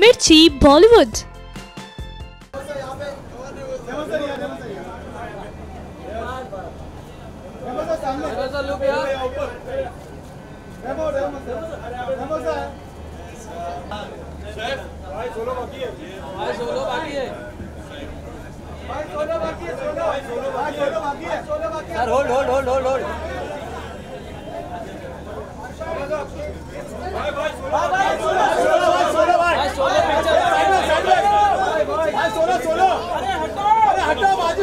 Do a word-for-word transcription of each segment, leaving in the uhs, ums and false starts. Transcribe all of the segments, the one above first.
मिर्ची Bollywood. Sir hold hold hold hold hold भाई भाई सोलो भाई सोलो भाई सोलो भाई सोलो पिक्चर साइड में साइड में भाई सोलो सोलो अरे हटो अरे हटो बाजू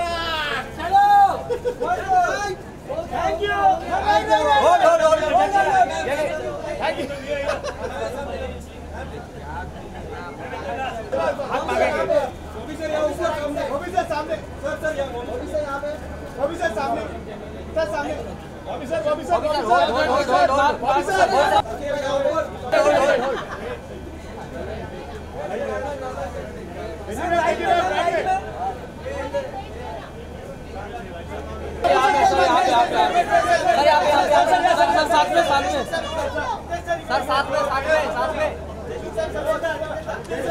Thank you. Hold, hold, hold. Thank you. हाथ मारेंगे। गोभी सर यहाँ ऊपर सामने। गोभी सर सामने। सर सर यहाँ। गोभी सर यहाँ पे। गोभी सर सामने। सर सामने। गोभी सर गोभी सर गोभी sir. hold, hold, hold, hold. गोभी सर। hold, hold, hold. इधर आइए ना बैठे। साथ में साथ में साथ में साथ में साथ में